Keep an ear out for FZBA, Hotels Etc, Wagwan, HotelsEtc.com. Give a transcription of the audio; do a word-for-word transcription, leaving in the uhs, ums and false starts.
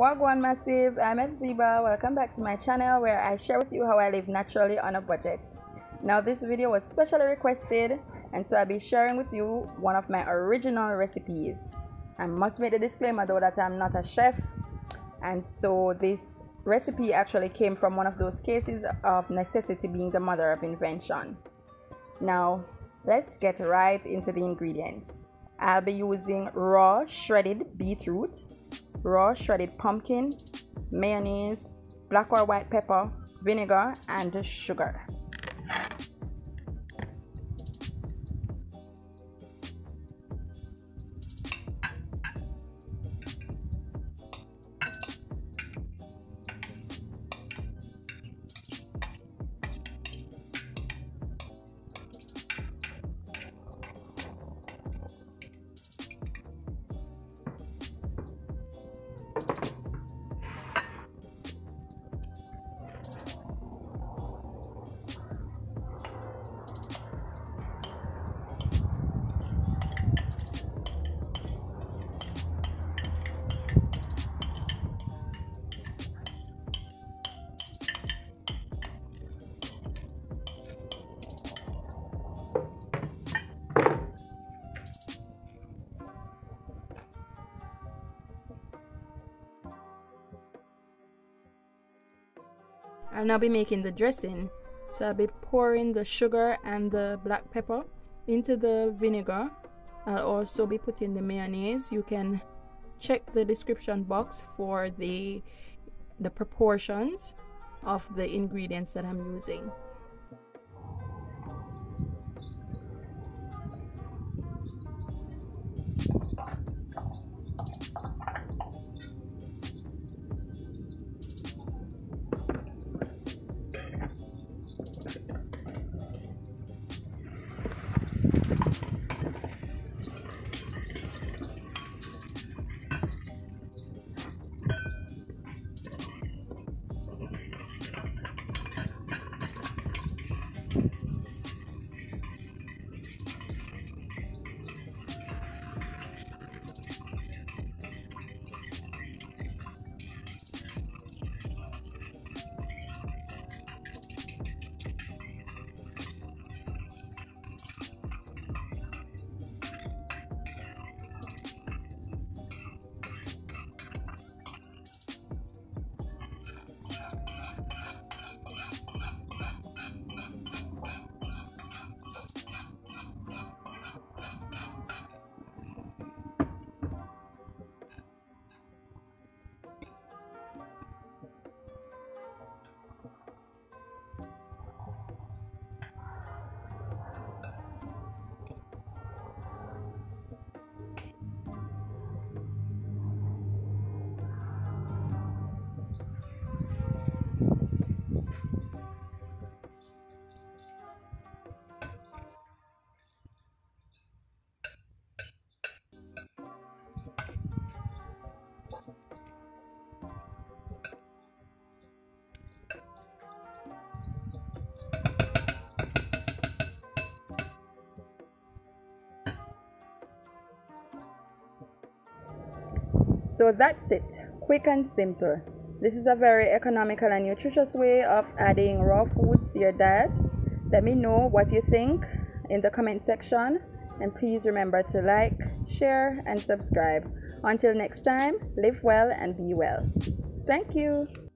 Wagwan Massive, I'm F Z B A. Welcome back to my channel where I share with you how I live naturally on a budget. Now this video was specially requested, and so I'll be sharing with you one of my original recipes. I must make the disclaimer though that I'm not a chef, and so this recipe actually came from one of those cases of necessity being the mother of invention. Now let's get right into the ingredients. I'll be using raw shredded beetroot, raw shredded pumpkin, mayonnaise, black or white pepper, vinegar, and sugar. I'll now be making the dressing, so I'll be pouring the sugar and the black pepper into the vinegar. I'll also be putting the mayonnaise. You can check the description box for the, the proportions of the ingredients that I'm using. So that's it, quick and simple. This is a very economical and nutritious way of adding raw foods to your diet. Let me know what you think in the comment section, and please remember to like, share, and subscribe. Until next time, live well and be well. Thank you.